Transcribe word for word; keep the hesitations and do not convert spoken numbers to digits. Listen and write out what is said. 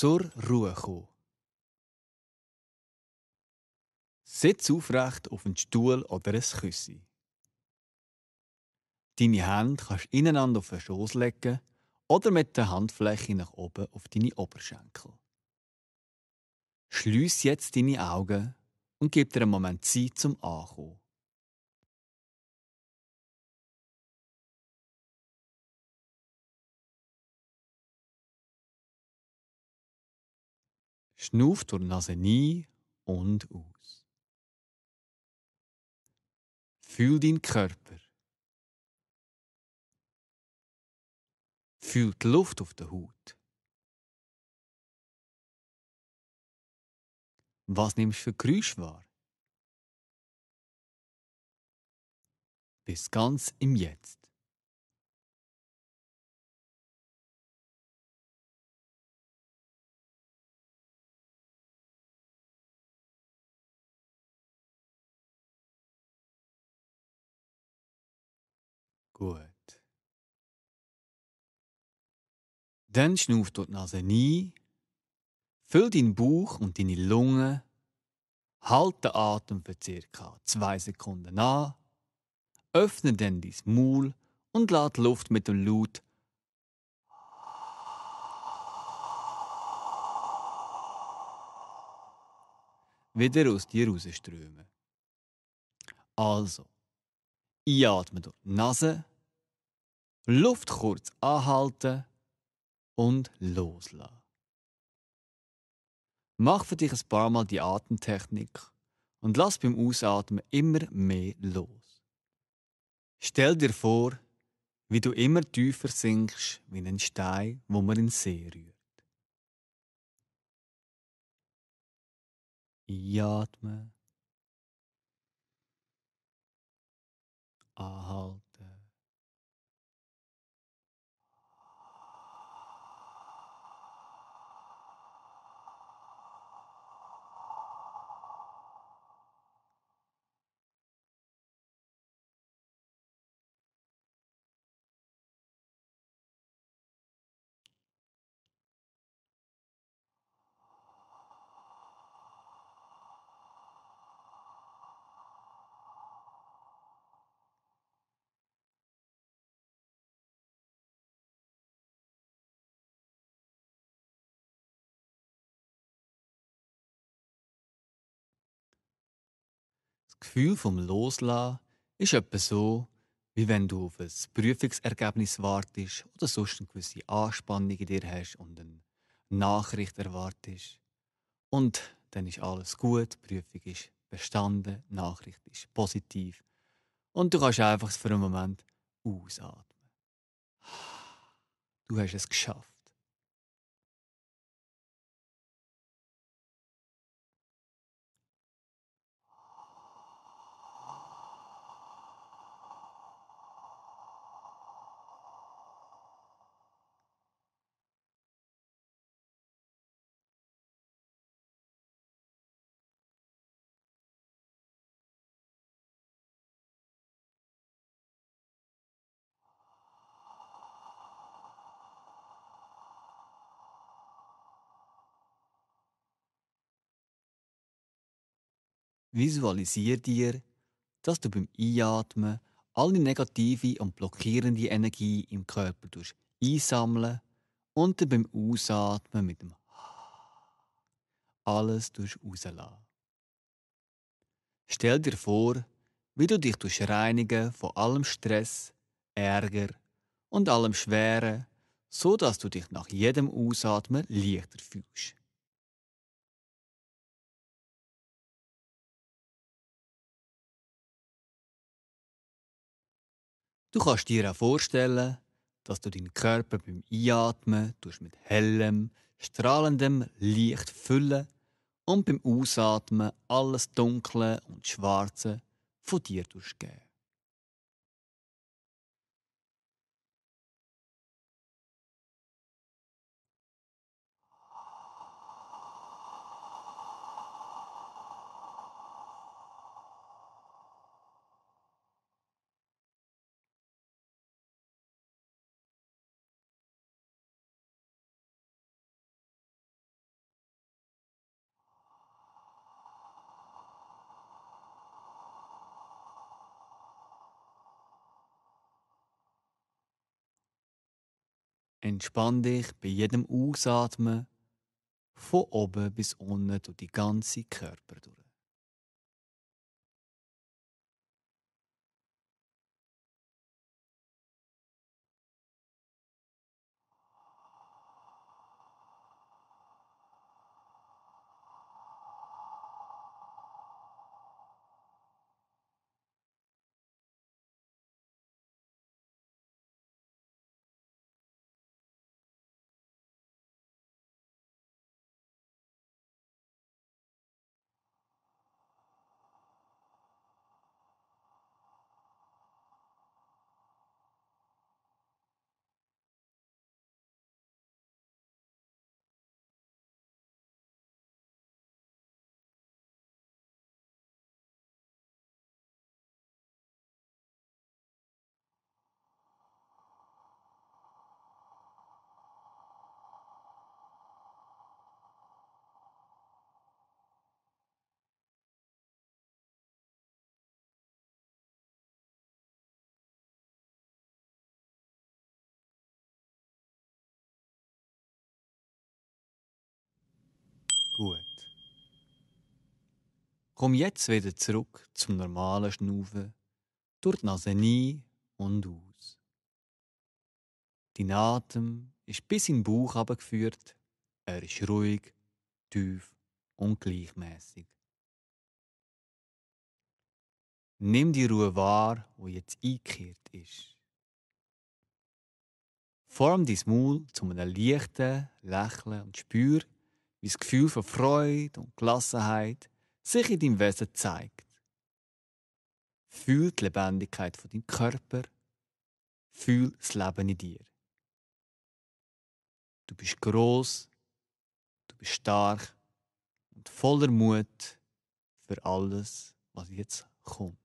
zur Ruhe kommen. Sitz aufrecht auf einen Stuhl oder ein Küssi. Deine Hände kannst du ineinander auf den Schoß legen oder mit der Handfläche nach oben auf deine Oberschenkel. Schliess jetzt deine Augen und gib dir einen Moment Zeit zum Ankommen. Schnauf durch die Nase ein und aus. Fühl deinen Körper. Fühl die Luft auf der Haut. Was nimmst du für Geräusche wahr? Bist ganz im Jetzt. Gut. Dann schnauf durch die Nase ein. Füll deinen Bauch und deine Lungen. Halt den Atem für ca. zwei Sekunden an. Öffne dann dein Maul und lass die Luft mit dem Laut wieder aus dir rausströmen. Also, einatmen durch die Nase, Luft kurz anhalten und loslassen. Mach für dich ein paar Mal die Atemtechnik und lass beim Ausatmen immer mehr los. Stell dir vor, wie du immer tiefer sinkst wie ein Stein, wo man in den See rührt. Einatmen. Anhalten. Das Gefühl vom Loslassen ist etwa so, wie wenn du auf ein Prüfungsergebnis wartest oder sonst eine gewisse Anspannung in dir hast und eine Nachricht erwartest. Und dann ist alles gut, die Prüfung ist bestanden, die Nachricht ist positiv. Und du kannst einfach für einen Moment ausatmen. Du hast es geschafft. Visualisiere dir, dass du beim Einatmen alle negative und blockierende Energie im Körper einsammeln und dann beim Ausatmen mit dem alles rauslassen. Stell dir vor, wie du dich reinigen von allem Stress, Ärger und allem Schweren, so dass du dich nach jedem Ausatmen leichter fühlst. Du kannst dir auch vorstellen, dass du deinen Körper beim Einatmen mit hellem, strahlendem Licht füllen und beim Ausatmen alles Dunkle und Schwarze von dir durchgeben. Entspann dich bei jedem Ausatmen von oben bis unten durch den ganzen Körper durch. Gut. Komm jetzt wieder zurück zum normalen Schnaufen durch die Nase ein und aus. Dein Atem ist bis in den Bauch herabgeführt. Er ist ruhig, tief und gleichmäßig. Nimm die Ruhe wahr, die jetzt eingekehrt ist. Form dein Maul zu einem leichten Lächeln und spür, wie das Gefühl von Freude und Gelassenheit sich in deinem Wesen zeigt. Fühl die Lebendigkeit von deinem Körper. Fühl das Leben in dir. Du bist gross, du bist stark und voller Mut für alles, was jetzt kommt.